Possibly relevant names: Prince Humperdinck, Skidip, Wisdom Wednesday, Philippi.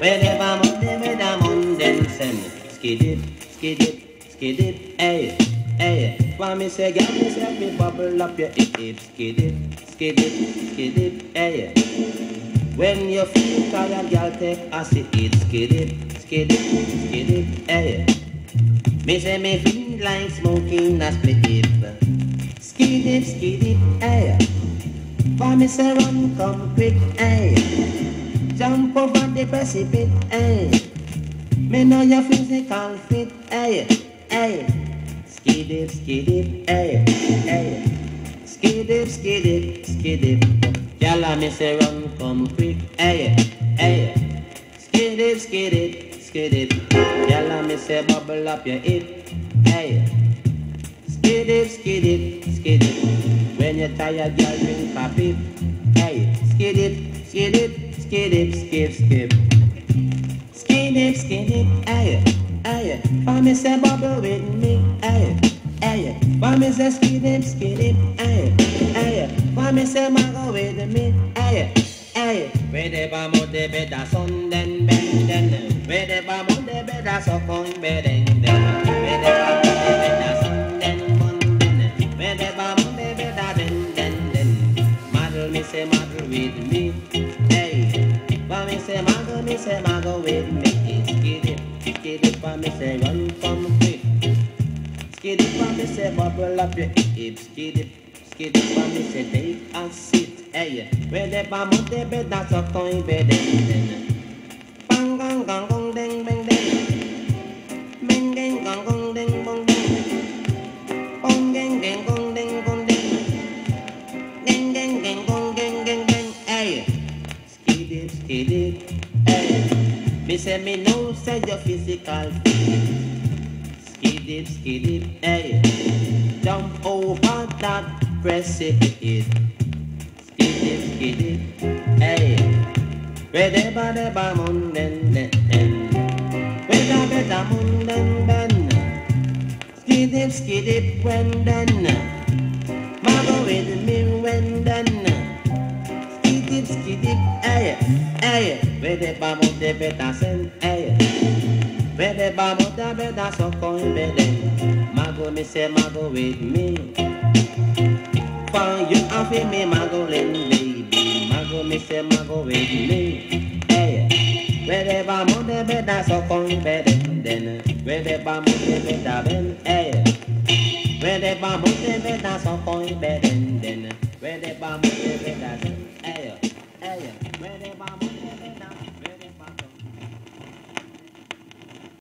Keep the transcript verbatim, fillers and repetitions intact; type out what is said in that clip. Wherever I'm living, I'm on dancing. Skidip, skidip, skidip, ay, ay. Why me say, girl, you say me bubble up your hips. Skidip, skidip, skidip, ay. When you feel tired, girl, take a seat. Skidip, skidip, skidip, ay. Me say me feel like smoking a split dip. Skidip, skidip, ay. Why me say run, come quick, ay. Jump over the precipice, eh? Me know your physical fit, eh? Eh? Skidip, skidip, eh? Eh? Skidip, skidip, skidip. Girl, I miss a run, come quick, eh? Eh? Skidip, skidip, skidip. Girl, I miss a bubble up your hip, eh? Skidip, skidip, skidip. When you're tired, girl, drink a pip, eh? Skidip, skidip. Skidip, skip, skip. Skidip, skidip, ay, ay. Why me say bubble with me, ay, ay. Why me say skidip, skidip, ay, ay. Why me say mango with me, ay, ay. Where the bamo de bed a sun then bend then. Where the bamo de bed a so con bedding then. Where the bamo de bed a sun then bond then. Where the bamo de bed a bend then then. Model me say model with me, ay. Why me say mago, me say mago with me. Skidip, skidip, why me say run from quick. Skidip, why me say bubble up your hips. Skidip, skidip, why me say take a seat. Hey, where the bam on the bed, that's a coin bed. Bang, gang, gang, gong, ding, bang, ding. Bang, gang, gang, gong, ding, bang, ding. Bang, gang, gang, gong, ding, bang, ding. Gang, gang, gang, gong, gang, gang, gang. Hey. Skidip, skidip, ay. Me say me know say your physical fit. Skidip, skidip, ay. Jump over that precipice. Skidip, skidip, ay. Where the bada ba moon den den. Where the bada moon den ben. Skidip, skidip, when then. Mama with me when then. Skidip, skidip, ay, ay. Where the bamo de beta send, ay. Where the bamo de beta so con beden. Mago me say mago with me. For you have me mago lend baby. Mago me say mago with me, ay. Where the bamo de beta so con beden den. Where the bamo de beta ben, ay. Where the bamo de beta so con beden den. Where the bamo de beta send. Hey, where they bomb?